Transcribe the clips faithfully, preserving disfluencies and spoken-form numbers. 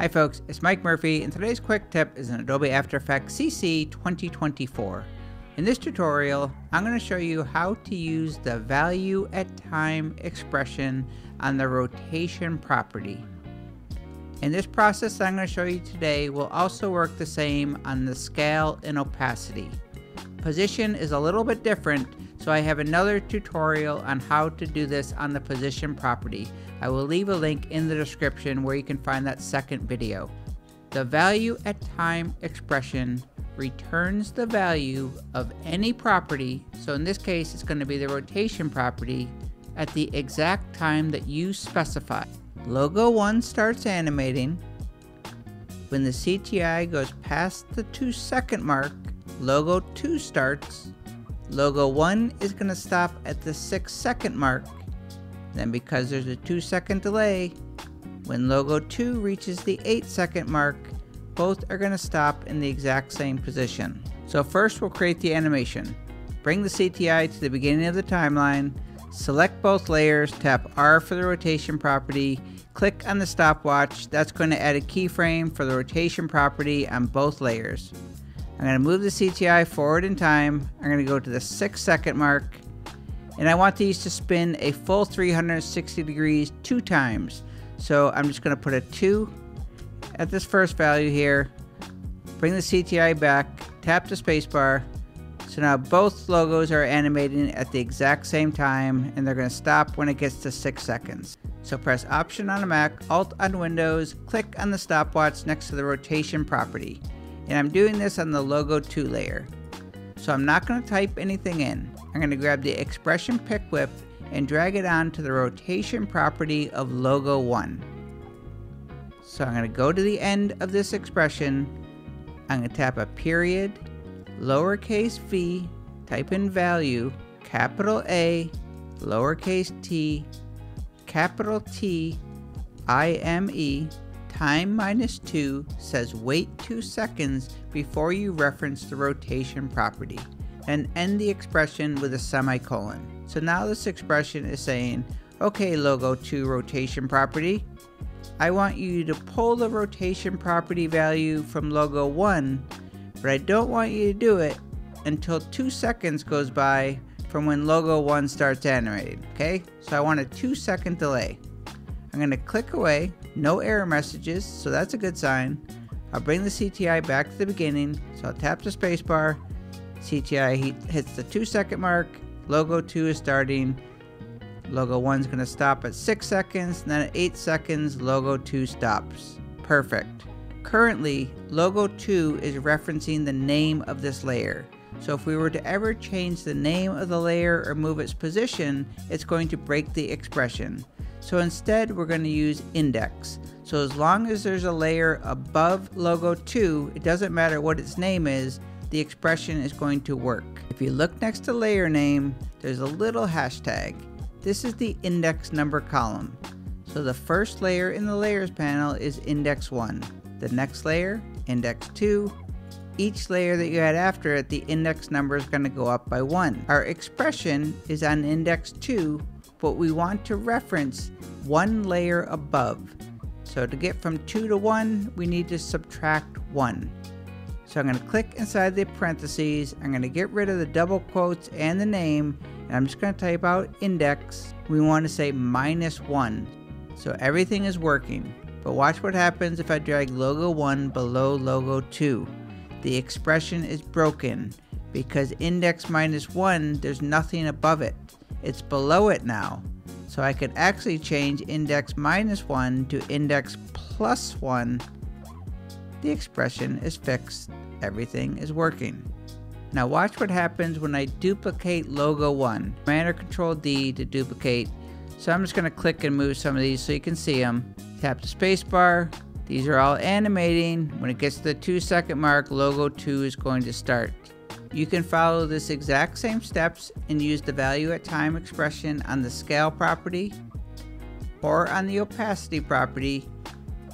Hi folks, it's Mike Murphy, and today's quick tip is in Adobe After Effects C C twenty twenty-four. In this tutorial, I'm going to show you how to use the valueAtTime expression on the rotation property. And this process I'm going to show you today will also work the same on the scale and opacity. Position is a little bit different, so I have another tutorial on how to do this on the position property. I will leave a link in the description where you can find that second video. The valueAtTime expression returns the value of any property, so in this case it's going to be the rotation property, at the exact time that you specify. Logo one starts animating. When the C T I goes past the two second mark, Logo two starts. Logo one is going to stop at the six second mark. Then, because there's a two second delay, when Logo two reaches the eight second mark, both are going to stop in the exact same position. So first we'll create the animation. Bring the C T I to the beginning of the timeline, select both layers, tap R for the rotation property, click on the stopwatch. That's going to add a keyframe for the rotation property on both layers. I'm going to move the C T I forward in time. I'm going to go to the six second mark, and I want these to spin a full three hundred sixty degrees two times. So I'm just going to put a two at this first value here, bring the C T I back, tap the spacebar. So now both logos are animating at the exact same time, and they're going to stop when it gets to six seconds. So press Option on a Mac, Alt on Windows, click on the stopwatch next to the rotation property. And I'm doing this on the logo two layer. So I'm not going to type anything in. I'm going to grab the expression pick whip and drag it on to the rotation property of logo one. So I'm going to go to the end of this expression. I'm going to tap a period, lowercase v, type in value, capital A, lowercase t, capital T, I M E, time minus two, says wait two seconds before you reference the rotation property, and end the expression with a semicolon. So now this expression is saying, okay, logo two rotation property, I want you to pull the rotation property value from logo one, but I don't want you to do it until two seconds goes by from when logo one starts animating, okay? So I want a two second delay. I'm going to click away, no error messages, so that's a good sign. I'll bring the C T I back to the beginning, so I'll tap the spacebar, C T I hits the two second mark, logo two is starting, logo one's going to stop at six seconds, and then at eight seconds, logo two stops. Perfect. Currently, logo two is referencing the name of this layer. So if we were to ever change the name of the layer or move its position, it's going to break the expression. So instead, we're going to use index. So as long as there's a layer above logo two, it doesn't matter what its name is, the expression is going to work. If you look next to layer name, there's a little hashtag. This is the index number column. So the first layer in the layers panel is index one. The next layer, index two. Each layer that you add after it, the index number is going to go up by one. Our expression is on index two, but we want to reference one layer above. So to get from two to one, we need to subtract one. So I'm going to click inside the parentheses. I'm going to get rid of the double quotes and the name, and I'm just going to type out index. We want to say minus one. So everything is working, but watch what happens if I drag logo one below logo two. The expression is broken because index minus one, there's nothing above it. It's below it now. So I could actually change index minus one to index plus one. The expression is fixed. Everything is working. Now watch what happens when I duplicate logo one. Command or Control D to duplicate. So I'm just going to click and move some of these so you can see them. Tap the spacebar. These are all animating. When it gets to the two second mark, logo two is going to start. You can follow this exact same steps and use the valueAtTime expression on the scale property or on the opacity property.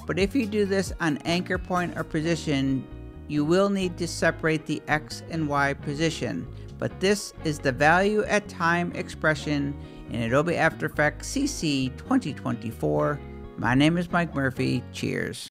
But if you do this on anchor point or position, you will need to separate the X and Y position. But this is the valueAtTime expression in Adobe After Effects C C twenty twenty-four. My name is Mike Murphy. Cheers.